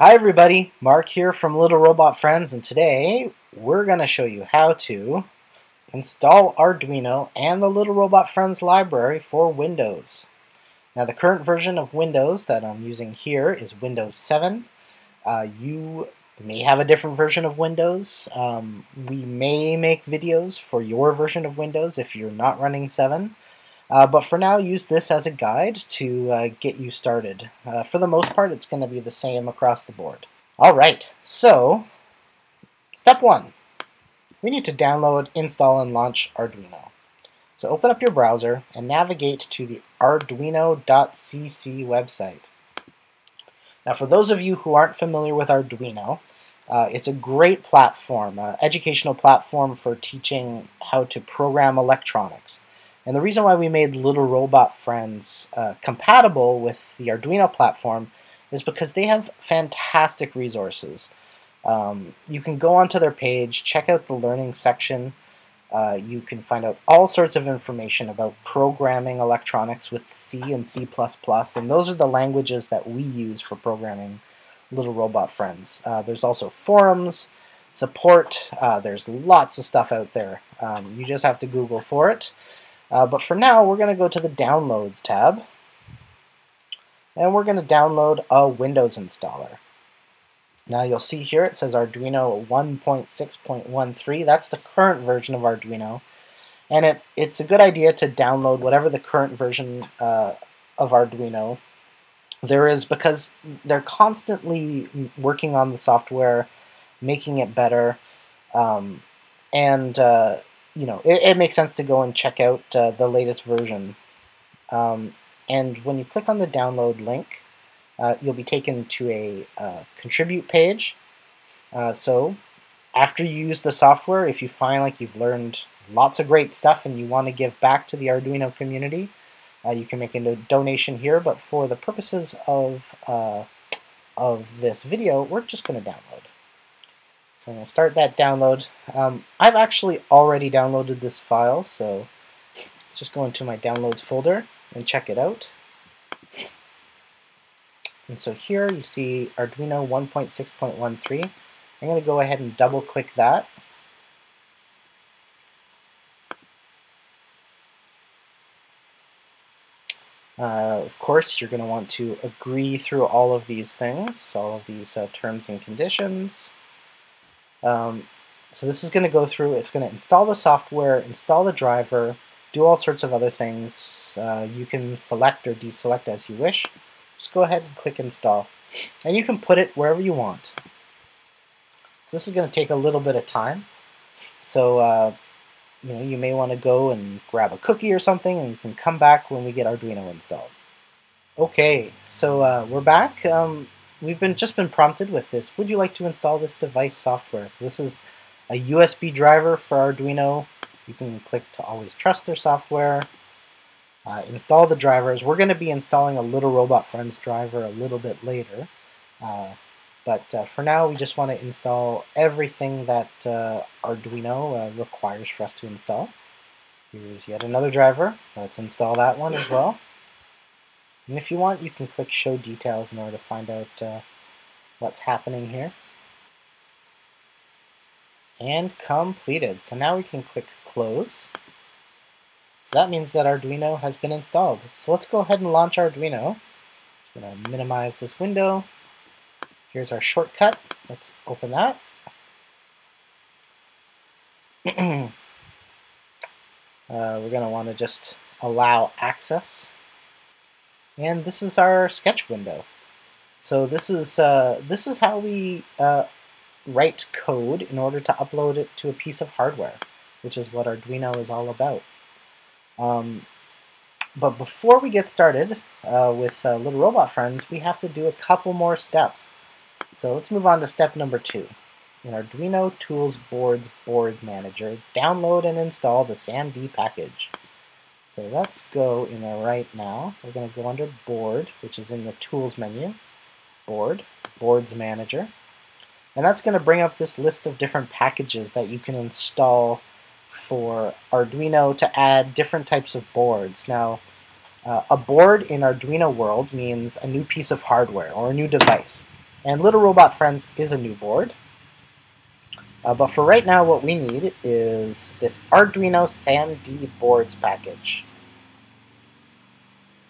Hi everybody, Mark here from Little Robot Friends, and today we're going to show you how to install Arduino and the Little Robot Friends library for Windows. Now the current version of Windows that I'm using here is Windows 7. You may have a different version of Windows. We may make videos for your version of Windows if you're not running 7. But for now, use this as a guide to get you started. For the most part, it's going to be the same across the board. Alright, so step one. We need to download, install, and launch Arduino. So open up your browser and navigate to the arduino.cc website. Now for those of you who aren't familiar with Arduino, it's a great platform, educational platform for teaching how to program electronics. And the reason why we made Little Robot Friends compatible with the Arduino platform is because they have fantastic resources. You can go onto their page, check out the learning section. You can find out all sorts of information about programming electronics with C and C++, and those are the languages that we use for programming Little Robot Friends. There's also forums, support, there's lots of stuff out there. You just have to Google for it. But for now, we're going to go to the Downloads tab, and we're going to download a Windows installer. Now you'll see here it says Arduino 1.6.13. That's the current version of Arduino, and it's a good idea to download whatever the current version of Arduino there is, because they're constantly working on the software, making it better, you know, it makes sense to go and check out the latest version. And when you click on the download link, you'll be taken to a contribute page. So after you use the software, if you find like you've learned lots of great stuff and you want to give back to the Arduino community, you can make a donation here. But for the purposes of this video, we're just going to download. So I'm going to start that download. I've actually already downloaded this file, so let's just go into my downloads folder and check it out. And so here you see Arduino 1.6.13. I'm going to go ahead and double click that. Of course, you're going to want to agree through all of these things, all of these terms and conditions. So this is going to go through, it's going to install the software, install the driver, do all sorts of other things. You can select or deselect as you wish. Just go ahead and click install. And you can put it wherever you want. So this is going to take a little bit of time. So you know, you may want to go and grab a cookie or something, and you can come back when we get Arduino installed. Okay, so we're back. We've just been prompted with this. Would you like to install this device software? So this is a USB driver for Arduino. You can click to always trust their software. Install the drivers. We're going to be installing a Little Robot Friends driver a little bit later. But for now, we just want to install everything that Arduino requires for us to install. Here's yet another driver. Let's install that one as well. And if you want, you can click Show Details in order to find out what's happening here. And completed. So now we can click Close. So that means that Arduino has been installed. So let's go ahead and launch Arduino. I'm going to minimize this window. Here's our shortcut. Let's open that. We're going to want to just allow access. And this is our sketch window. So this is how we write code in order to upload it to a piece of hardware, which is what Arduino is all about. But before we get started with Little Robot Friends, we have to do a couple more steps. So let's move on to step number 2. In Arduino Tools Boards Board Manager, download and install the SAMD package. So let's go in there right now. We're going to go under Board, which is in the Tools menu, Board, Boards Manager, and that's going to bring up this list of different packages that you can install for Arduino to add different types of boards. Now, a board in Arduino world means a new piece of hardware or a new device. And Little Robot Friends is a new board. But for right now, what we need is this Arduino SAMD boards package.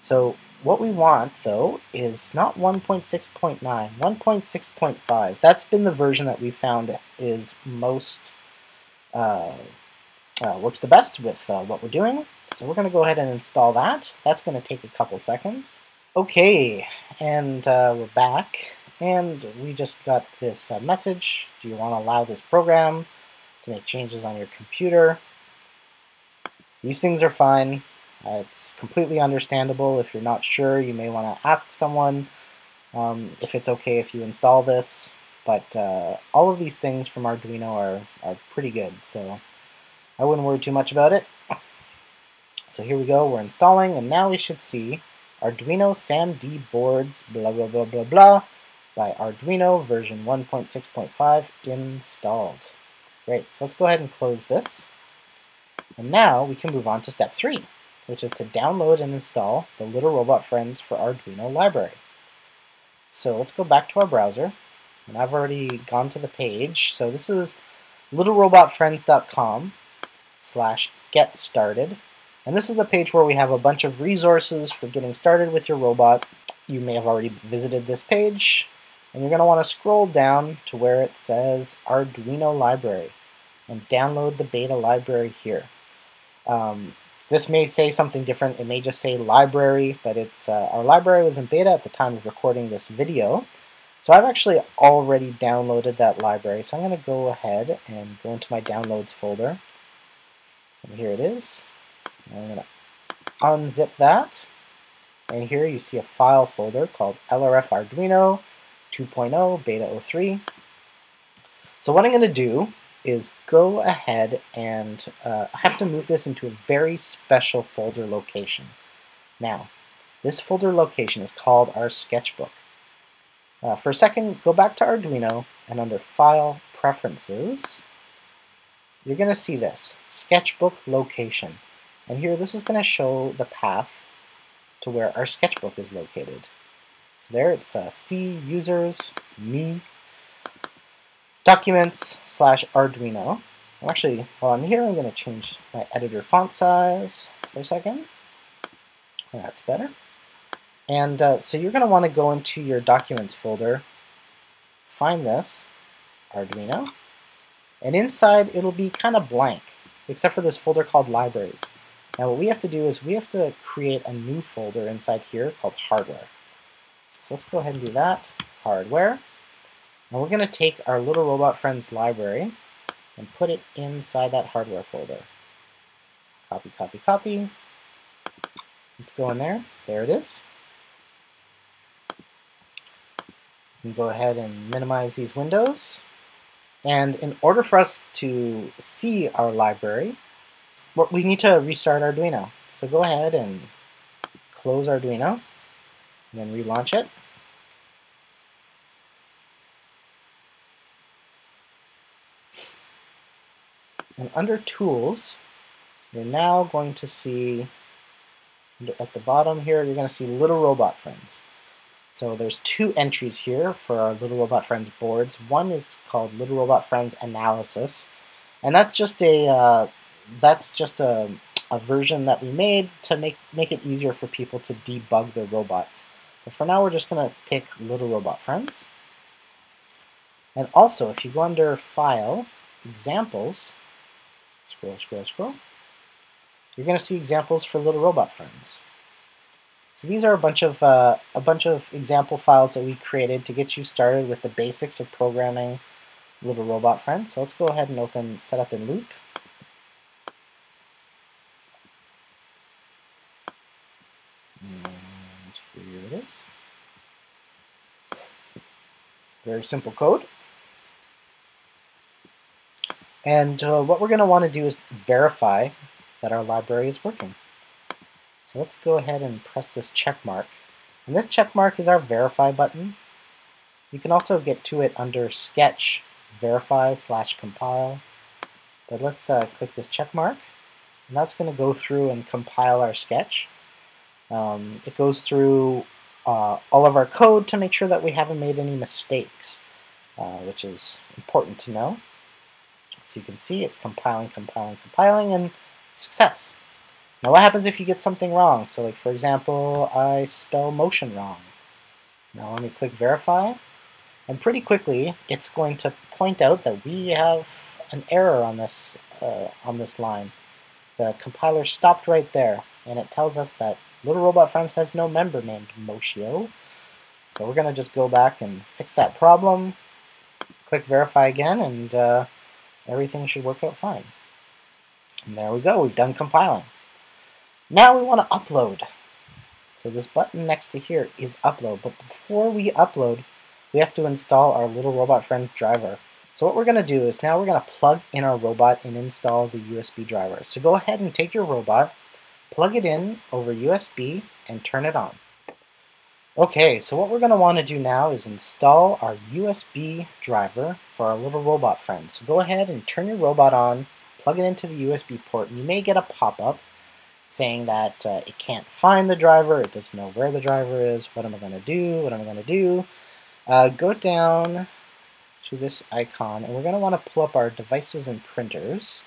So what we want, though, is not 1.6.9, 1.6.5. That's been the version that we found is most works the best with what we're doing. So we're going to go ahead and install that. That's going to take a couple seconds. Okay, and we're back. And we just got this message, do you want to allow this program to make changes on your computer? These things are fine. It's completely understandable. If you're not sure, you may want to ask someone if it's okay if you install this. But all of these things from Arduino are pretty good, so I wouldn't worry too much about it. So here we go, we're installing, and now we should see Arduino SAMD boards, blah, blah, blah, blah, blah, by Arduino version 1.6.5 installed. Great, so let's go ahead and close this. And now we can move on to step 3, which is to download and install the Little Robot Friends for Arduino library. So let's go back to our browser, and I've already gone to the page. So this is littlerobotfriends.com/getstarted, and this is a page where we have a bunch of resources for getting started with your robot. You may have already visited this page, and you're going to want to scroll down to where it says Arduino library and download the beta library here. This may say something different. It may just say library, but it's our library was in beta at the time of recording this video. So I've actually already downloaded that library, so I'm going to go ahead and go into my downloads folder. And here it is. I'm going to unzip that. And here you see a file folder called LRF Arduino 2.0 Beta 03. So what I'm going to do is go ahead and I have to move this into a very special folder location. Now, this folder location is called our sketchbook. For a second, go back to Arduino, and under File Preferences, you're going to see this, Sketchbook Location. And here, this is going to show the path to where our sketchbook is located. So there it's C users me documents / Arduino. I'm actually, while I'm here, I'm going to change my editor font size for a second. That's better. And so you're going to want to go into your documents folder, find this Arduino, and inside it'll be kind of blank, except for this folder called libraries. Now what we have to do is we have to create a new folder inside here called hardware. So let's go ahead and do that, hardware. And we're going to take our Little Robot Friends library and put it inside that hardware folder. Copy, copy, copy. Let's go in there. There it is. You can go ahead and minimize these windows. And in order for us to see our library, we need to restart Arduino. So go ahead and close Arduino, and then relaunch it. And under Tools, you're now going to see, at the bottom here, you're going to see Little Robot Friends. So there's two entries here for our Little Robot Friends boards. One is called Little Robot Friends Analysis, and that's just a version that we made to make it easier for people to debug their robots. But for now, we're just going to pick Little Robot Friends. And also, if you go under File, Examples, scroll, scroll, scroll, you're going to see examples for Little Robot Friends. So these are a bunch of example files that we created to get you started with the basics of programming Little Robot Friends. So let's go ahead and open Setup in Loop. Very simple code. And what we're going to want to do is verify that our library is working. So let's go ahead and press this check mark. And this check mark is our verify button. You can also get to it under sketch verify / compile. But let's click this check mark. And that's going to go through and compile our sketch. It goes through all of our code to make sure that we haven't made any mistakes, which is important to know. So you can see it's compiling, and success. Now what happens if you get something wrong? So like, for example, I spell motion wrong. Now let me click verify, and pretty quickly it's going to point out that we have an error on this line. The compiler stopped right there, and it tells us that Little Robot Friends has no member named Moshio. So we're gonna just go back and fix that problem, click verify again, and everything should work out fine. And there we go, we've done compiling. Now we want to upload. So this button next to here is upload, but before we upload, we have to install our Little Robot Friends driver. So what we're gonna do is now we're gonna plug in our robot and install the USB driver. So go ahead and take your robot, plug it in over USB, and turn it on. Okay, so what we're gonna wanna do now is install our USB driver for our Little Robot Friends. So go ahead and turn your robot on, plug it into the USB port, and you may get a pop-up saying that it can't find the driver, it doesn't know where the driver is, what am I gonna do, what am I gonna do? Go down to this icon, and we're gonna wanna pull up our devices and printers.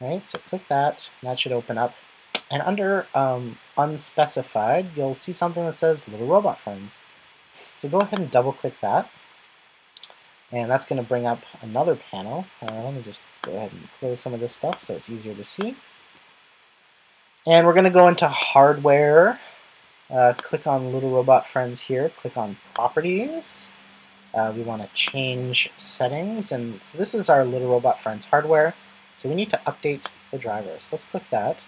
Right, so click that, and that should open up. And under unspecified, you'll see something that says Little Robot Friends. So go ahead and double click that, and that's gonna bring up another panel. Let me just go ahead and close some of this stuff so it's easier to see. And we're going to go into hardware, click on Little Robot Friends here, click on properties, we want to change settings, and so this is our Little Robot Friends hardware, so we need to update the driver. So let's click that,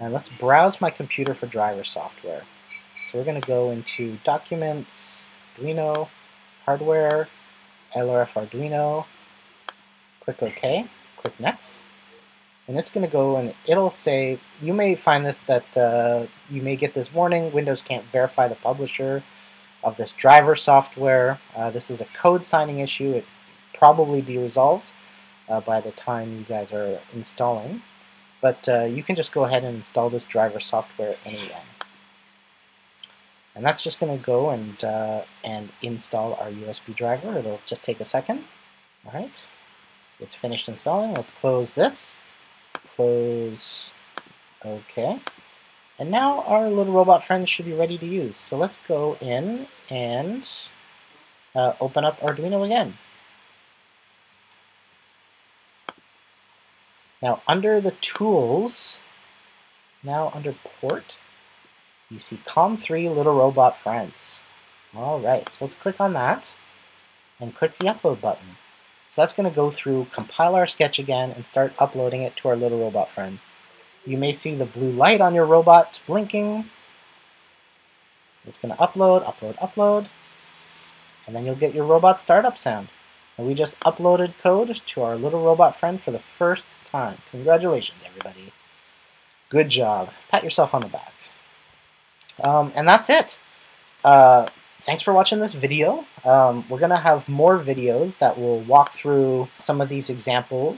and let's browse my computer for driver software. So we're going to go into Documents, Arduino, Hardware, LRF Arduino, click OK, click Next. And it's going to go and it'll say, you may find this that you may get this warning, Windows can't verify the publisher of this driver software. This is a code signing issue. It probably be resolved by the time you guys are installing. But you can just go ahead and install this driver software anyway. And that's just going to go and install our USB driver. It'll just take a second. All right, it's finished installing. Let's close this. Close, okay, and now our Little Robot Friends should be ready to use. So let's go in and open up Arduino again. Now under the tools, now under port, you see COM3 Little Robot Friends. Alright, so let's click on that and click the upload button. So that's going to go through, compile our sketch again, and start uploading it to our Little Robot Friend. You may see the blue light on your robot blinking. It's going to upload, upload, upload, and then you'll get your robot startup sound. And we just uploaded code to our Little Robot Friend for the first time. Congratulations, everybody. Good job. Pat yourself on the back. And that's it. Thanks for watching this video. We're going to have more videos that will walk through some of these example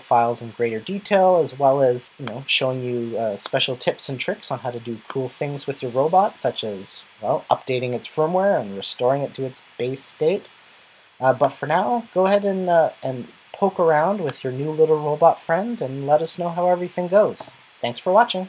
files in greater detail, as well as, you know, showing you special tips and tricks on how to do cool things with your robot, such as, well, updating its firmware and restoring it to its base state. But for now, go ahead and poke around with your new Little Robot Friend and let us know how everything goes. Thanks for watching.